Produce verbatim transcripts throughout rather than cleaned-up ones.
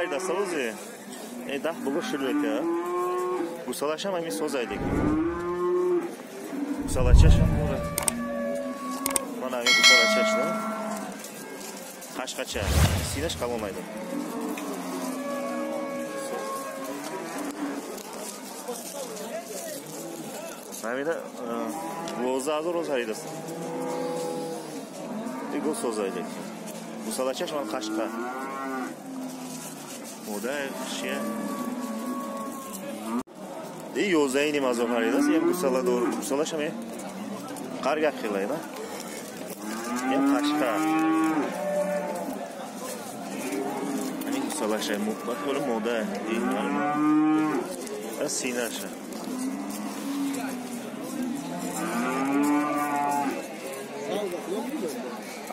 Ай да солози, эй да было шелетя. Гусалаша мами созайдик. Гусалачаша мора. Манами гусалачашна. Хашкача. Синеш калонайда. Нами да лозазу розайдас. Ты гусозайдик. Гусалачаш ман хашка. Model şey. Di yozayni mazharida sen gusala doğru gusalaşam ya. Qarga xilayda. Ya qashqa. Ani gusalaşam muhbat böyle moda değil mi? Asinaşa.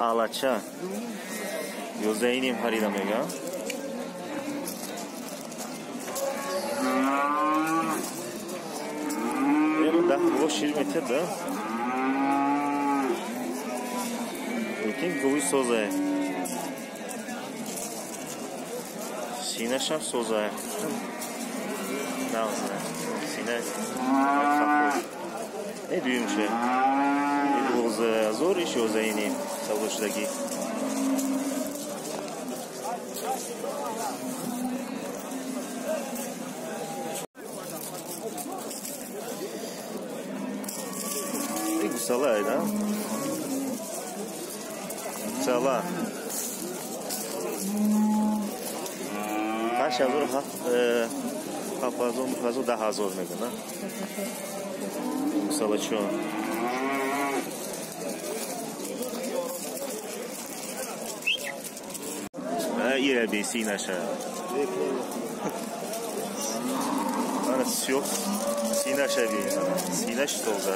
Alaça. Yozayni harida mega. Şirmete de bütün govi sozay sineşam sozay ne olsun sineş ne diyeyim şey bu zor iş o zeyni savuştaki Salay da. Sala. Kaç hazır ha? Kapazon hazır daha hazır ne kadar? Salaço. Ha iyi bir sinaşa. Anası yok. Sinaşa bir. Sinaş doldu.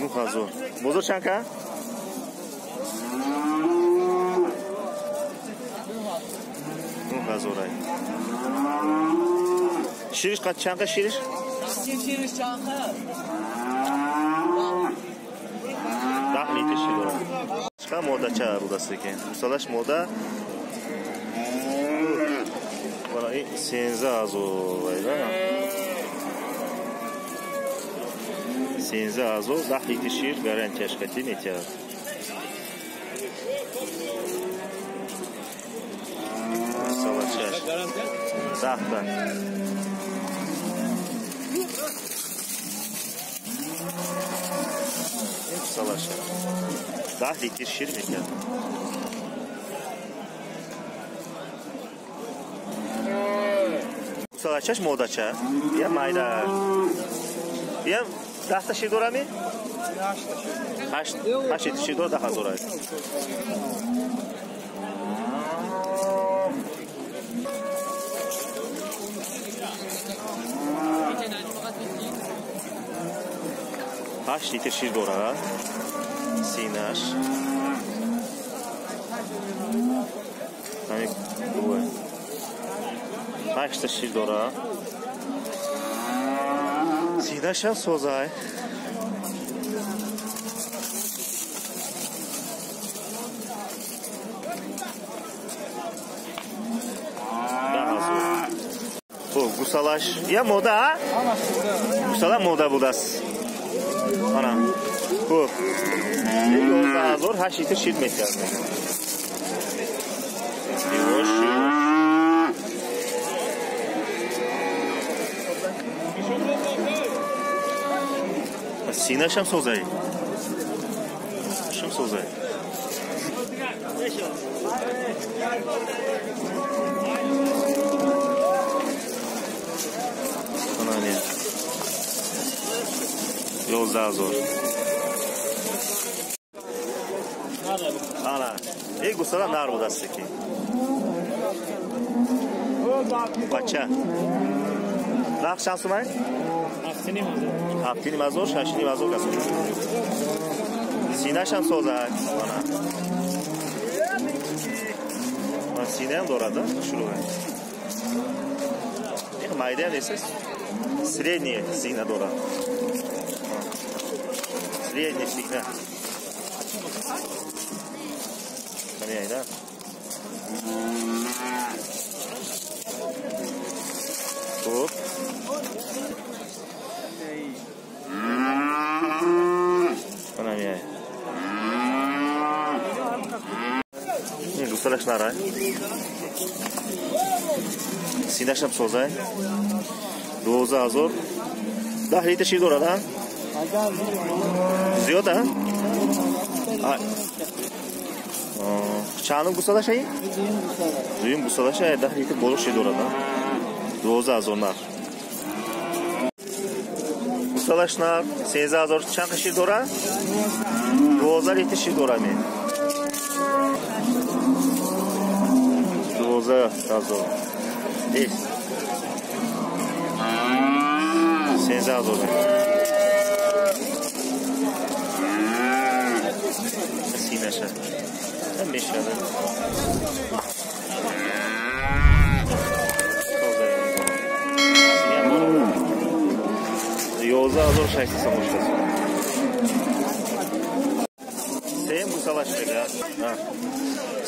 Ну хазо. Бозочанка? Ну хазо рай. Шириш кат чанка шириш? Шириш чанка. Дахлите шилора. Чка мода ча рудасы екен. Усалаш мода. Бара и сенза азо райда. Senza azov zahli tishir garanti ashkati netyar. Salachash. Zahta. Salachash. Zahli tishir netyar. Salachash modacha. Ya mayda. Ya دسته شی دور همی؟ هشت هشت شی دور ده هزار هست هشت لیتر شیر دور هست سینش همی دوه هشت شیر دور هست Сидаша созай. Да, о, гусалаш. Я мода, а? Гусала мода будас. Ана. О. Егоза зор хашити шидмет язды. Сина шам созай. Шам созай. Анане. Лозазор. Ана. Ана. Эго Bursa'da Narva'daki. Bacha. Raq şansımay? Haftini mazur. Haftini mazur, şaşini mazur kasım. Sina şans olacak. Bana sinem doğradı, şurada. Ne maydan esiz? Средняя сина дора. Средняя сина. Поняй, да? Оп. Поняй. Не, гусалаш нарай. Синашам созай. Doza azor. Da heyte şey doğru da. Ziyo da. Çanın busada şey. Ziyim busada şey. Da heyte bolu şey doğru da. Doza azorlar. Busalaşlar. Seyze azor. Çan kaşı doğru. Doza heyte şey doğru mi? Doza azor. Değil. Senize az olacak. Sine şart. Ben beş şart. Yolza az olacak. Şarkı samoşta. Sen bu savaşlık ya.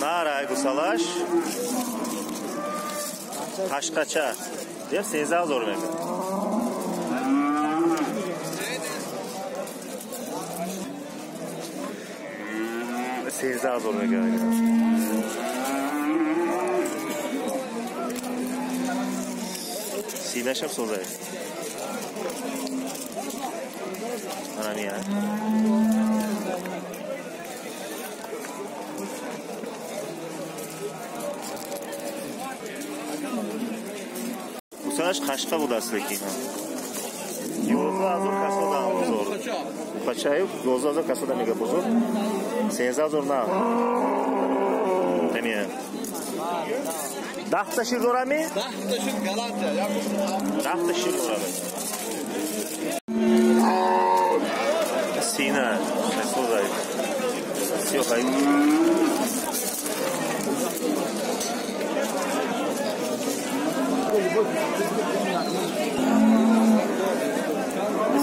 Naray gusalaş. Taşkaça. Deyip senize az olur benim. Senize az olur benim. Sine şap sozayım. Bana niye? Kaç kaçta bu dersteki? Yolda azor kasada azor. Kaçayıp yolda azor kasada mega pozor. Senize azor na. Demiye. Dahta şir dora mı? Dahta şir Galata. Dahta şir dora mı? Sina. Kasada. Siyokay.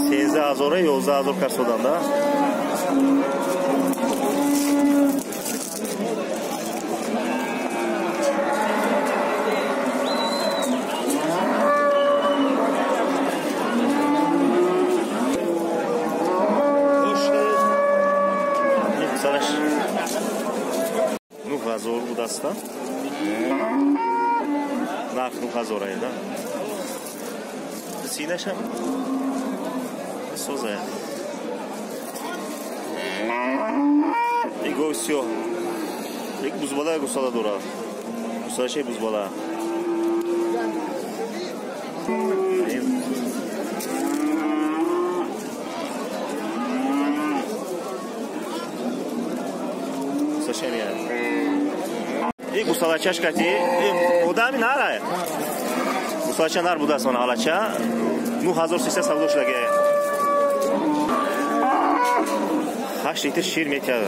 Senize azora yolda azor karşıdan da. Savaş. Nuh azor bu dastan. Naknu hazoraya da. Sine şam. Sozaya. İgo siyo. İlk buzbalaya gusala dora. Gusala şey buzbalaya. Gusala şey ya. İlk gusala çaşkati. Odami naraya. Gusala nar bu da sonra alaça. Nuh hazor sise savdoşla gel. Kaç litre şiir metyada?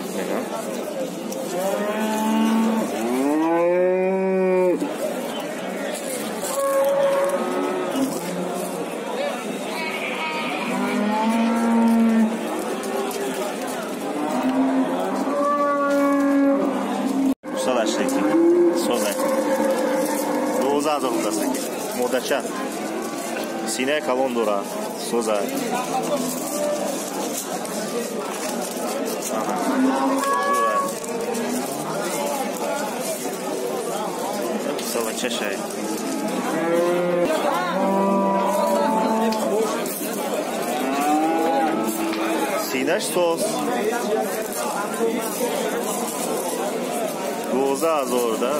Usalaştık. Sonra. Doğuza azaltılastık. Modaça. Sine kalondura. Soza. Sala Çeşay. Sinaş sos. Goza az orada.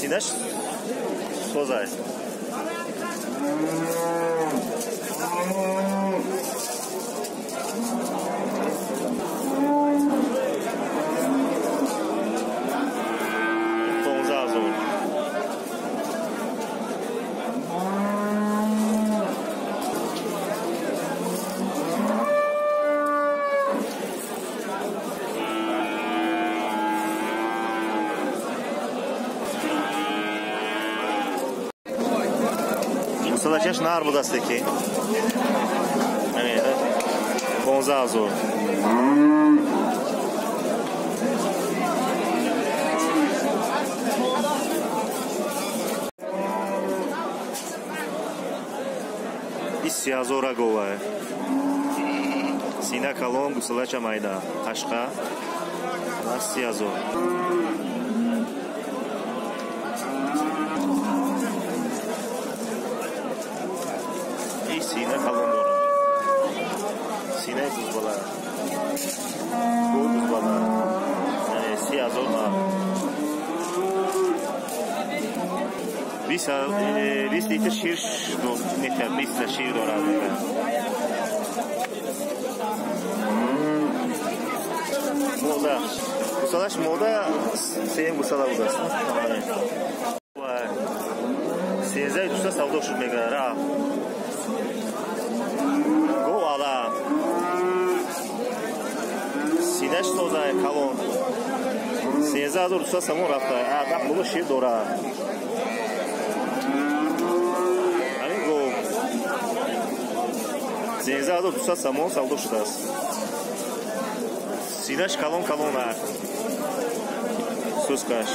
Sinaş Sozay. Садачеш на арбуда стеки. Бонзазу. Иссиазу раговая. Сина колонгу садача майда. Ашка. Иссиазу. Sine kalınır. Sine buzbalar. Bu buzbalar. Yani siyaz olma. Biz de şiir neten. Biz de şiir oradır. Moda. Kusalaş moda. Senin kusala uzasın. Sezer usta savda uçur megalara. Синаш созай колон. Сезазор уста саму рафта. А так було шир дора. Али го. Сезазор уста саму савдо шудас. Синаш колон колона. Сускаш.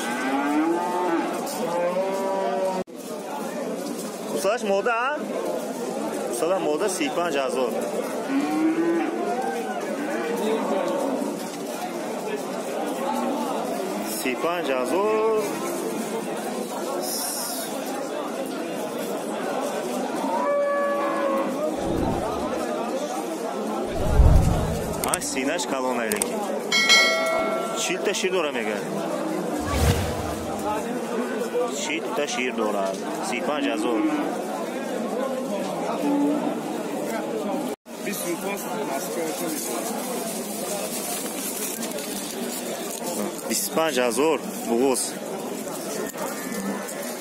Усалаш мода. Усала мода сипан жазор. Sipanj azor Ay sinaş kalonaylık Çilta şir dora mega Çilta şir dora Sipanj azor Biz yufas İspanca azor, buğuz.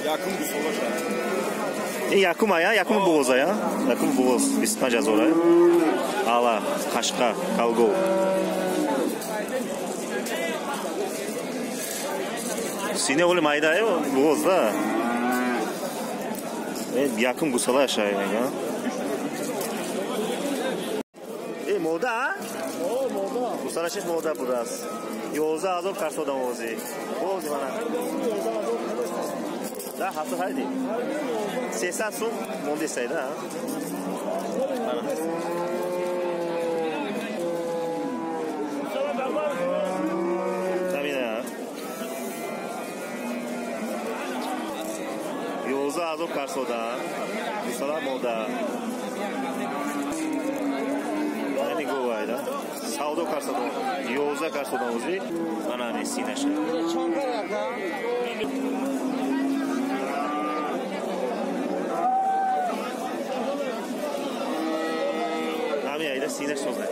Yakın bu sola e, yakın aya, yakın buğuz aya. Yakın buğuz, İspanca azor aya. Ala, kaşka, kalgov. Sine oğlum ayda aya, buğuz da. E, yakın bu sola aşağıya ya. E, moda? O, moda. Bu sola şey moda burası. Yoza azor karsoda ozi. Ozi bana. Da hafta haydi. Sesa sun mondi sayda. Tabii ya. Yoza azor karsoda. Salam moda. Aynı govayda. Savdo karsoda, yoza karsoda ozi, anane sinaşa. Nami ayda sinaş sozay.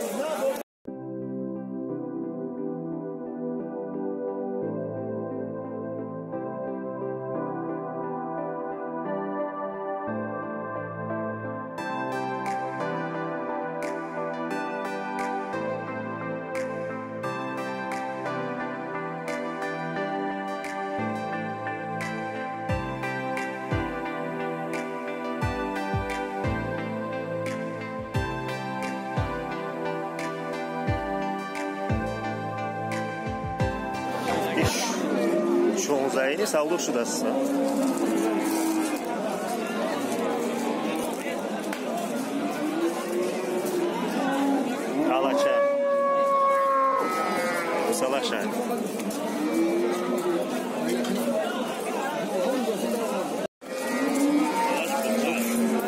Чон Зайни салдур шудасы. Алача. Салаша.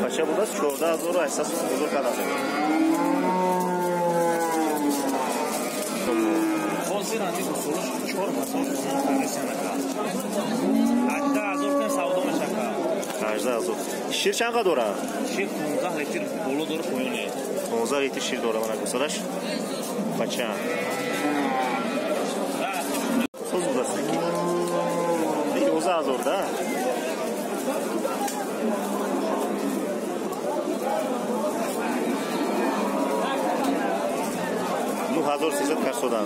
Paşa burası çok daha zor esas huzur kanalı. Konsiranti usulü çorba sosu kondisyona kadar. Hatta azoktan savdo maşaka. Hajda azok. Şir çanqa dora. Şir on beş litr dolu dor qoyunay. on beş litr şir dora mana qosalaş. Paşa. Soz burası ki. Bir oza azor da. Hazır sizin karşıdan.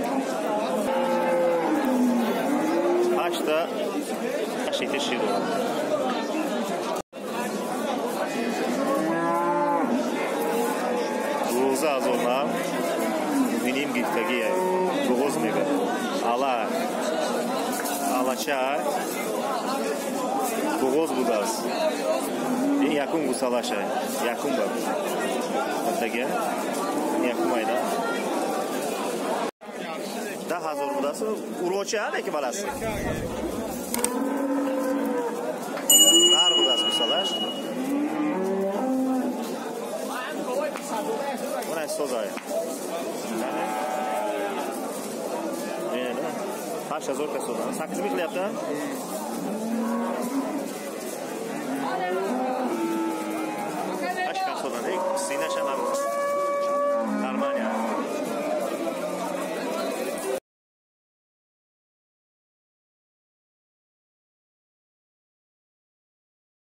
Açta aşite şir. Roza zorla. Benim gittagi doğuz mega. Ala. Alaça. Doğuz budas. İn yakın gusalaşa. Yakın bak. Hatta yakmaydı. Daha hazır burası. Uroçya ne ki balası? Nar burası misalar. Buna sozay. Yani. Haşa zorka sozay. Sakız mı yaptı?